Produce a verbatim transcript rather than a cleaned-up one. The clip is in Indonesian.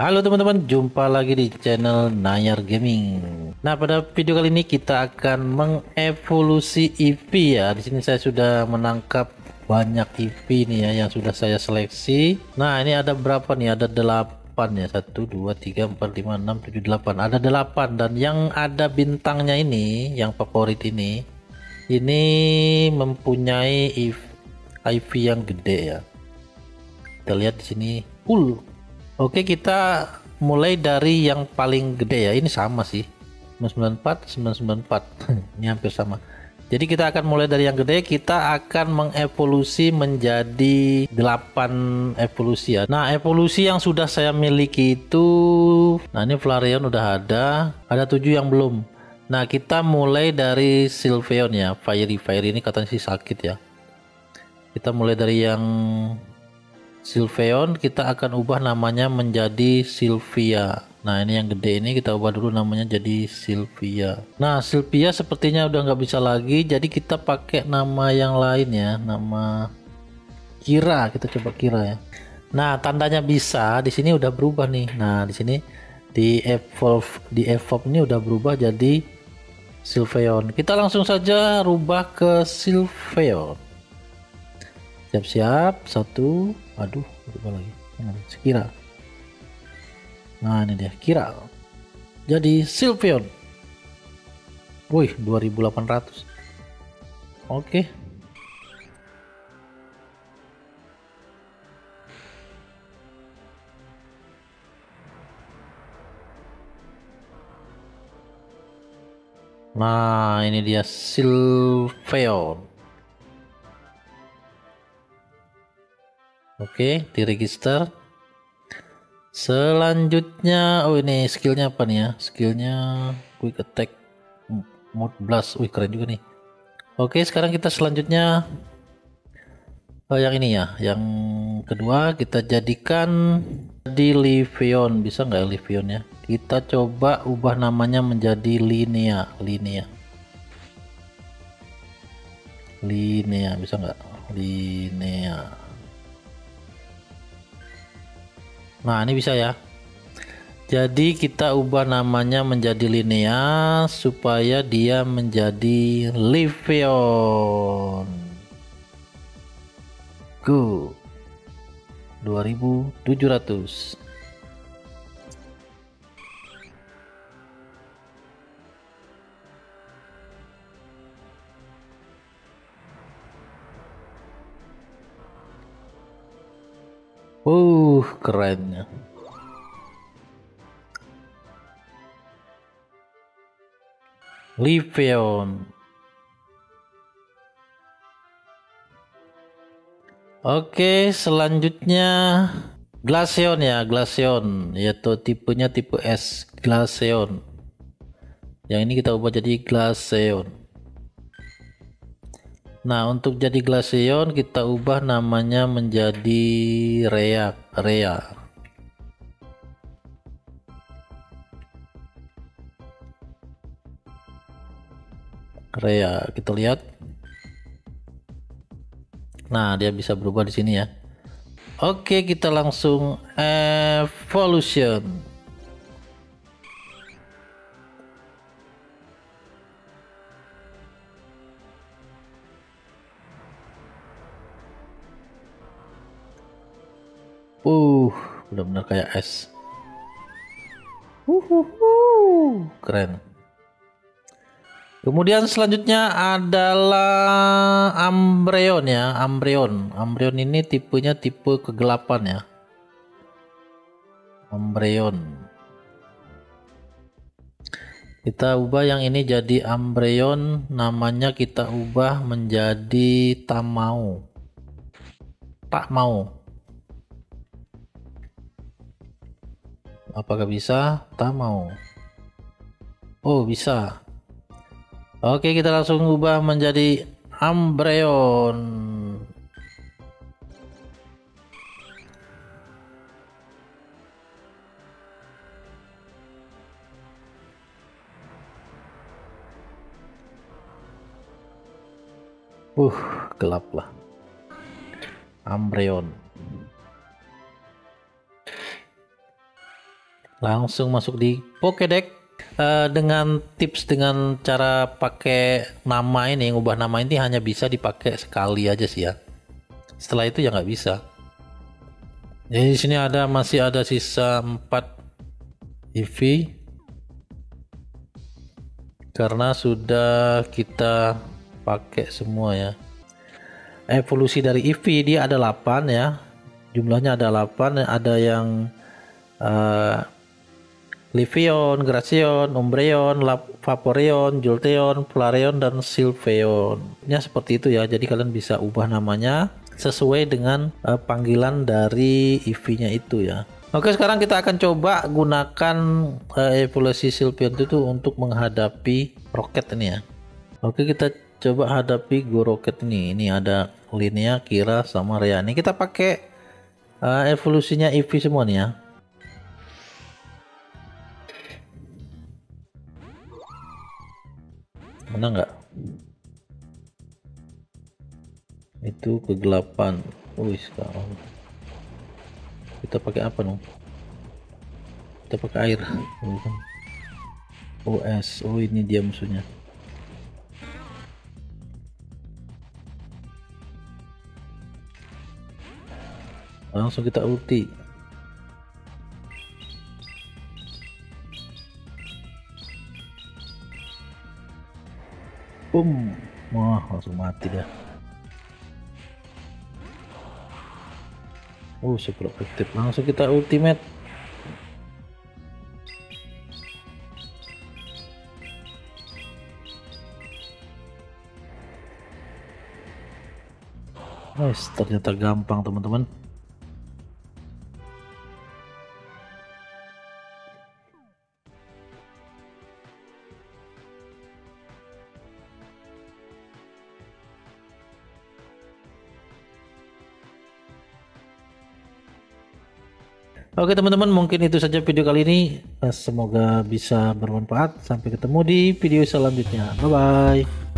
Halo teman-teman, jumpa lagi di channel Nayar Gaming. Nah, pada video kali ini kita akan mengevolusi E V ya. Di sini saya sudah menangkap banyak E V nih ya yang sudah saya seleksi. Nah, ini ada berapa nih? Ada delapan ya. satu dua tiga empat lima enam tujuh delapan. Ada delapan, dan yang ada bintangnya ini, yang favorit ini, ini mempunyai E V yang gede ya. Kita lihat di sini full. Oke, kita mulai dari yang paling gede ya. Ini sama sih, sembilan sembilan empat sembilan sembilan empat. Ini hampir sama. Jadi kita akan mulai dari yang gede. Kita akan mengevolusi menjadi delapan evolusi ya. Nah, evolusi yang sudah saya miliki itu, nah ini Flareon udah ada, ada tujuh yang belum. Nah, kita mulai dari Sylveon ya. Fiery Fiery ini katanya sih sakit ya. Kita mulai dari yang Sylveon, kita akan ubah namanya menjadi Sylvia. Nah, ini yang gede ini kita ubah dulu namanya jadi Sylvia. Nah, Sylvia sepertinya udah nggak bisa lagi, jadi kita pakai nama yang lain ya, nama Kira. Kita coba Kira ya. Nah, tandanya bisa di sini udah berubah nih. Nah, di sini di evolve di evolve ini udah berubah jadi Sylveon. Kita langsung saja rubah ke Sylveon. Siap-siap, satu, aduh, lupa lagi, Kira. Nah, ini dia Kira. Jadi Sylveon. Wih, dua ribu delapan ratus. Oke. Nah, ini dia Sylveon. Oke, di register. Selanjutnya, oh ini skillnya apa nih ya? Skillnya quick attack mode blast. Wih, keren juga nih. Oke, sekarang kita selanjutnya oh, yang ini ya, yang kedua kita jadikan di Leafeon. Bisa nggak Leafeon ya? Kita coba ubah namanya menjadi Linea. Linea. Linea bisa nggak? Linea. Nah, ini bisa ya. Jadi kita ubah namanya menjadi Linea supaya dia menjadi Leafeon. Go. dua ribu tujuh ratus. Uh, kerennya. Leafeon. Oke, selanjutnya Glaceon ya, Glaceon, yaitu tipenya tipe es, Glaceon. Yang ini kita ubah jadi Glaceon. Nah, untuk jadi Glaceon kita ubah namanya menjadi Rea. Rea. Rea, kita lihat. Nah, dia bisa berubah di sini ya. Oke, kita langsung evolution. Uh, benar-benar kayak es. Uhuhu, keren. Kemudian selanjutnya adalah Umbreon ya, Umbreon. Umbreon ini tipenya tipe kegelapan ya. Umbreon. Kita ubah yang ini jadi Umbreon, namanya kita ubah menjadi Tamau. Tak mau. Apakah bisa? Tamau. Oh, bisa. Oke, kita langsung ubah menjadi Umbreon. Uh, gelap lah. Umbreon. langsung masuk di Pokedex uh, dengan tips dengan cara pakai nama ini. Ngubah nama ini hanya bisa dipakai sekali aja sih ya, setelah itu ya nggak bisa. Jadi di sini ada masih ada sisa empat E V karena sudah kita pakai semua ya. Evolusi dari E V dia ada delapan ya, jumlahnya ada delapan. Ada yang uh, Leafeon, Glaceon, Umbreon, Vaporeon, Jolteon, Flareon, dan Sylveon. Nya seperti itu ya. Jadi kalian bisa ubah namanya sesuai dengan uh, panggilan dari E V-nya itu ya. Oke, sekarang kita akan coba gunakan uh, evolusi Sylveon itu tuh untuk menghadapi roket ini ya. Oke, kita coba hadapi guru roket ini. Ini ada Linea, Kira, sama Rea. Ini kita pakai uh, evolusinya E V semua nih ya. Mana enggak? Itu kegelapan. Wih, sekarang kita pakai apa dong? Kita pakai air. O S. Oh, ini dia musuhnya. Langsung kita ulti. Boom. Wah, langsung mati dah. Oh, super efektif. Langsung kita ultimate. Nice, ternyata gampang teman-teman. Oke teman-teman, mungkin itu saja video kali ini. Semoga bisa bermanfaat. Sampai ketemu di video selanjutnya. Bye bye.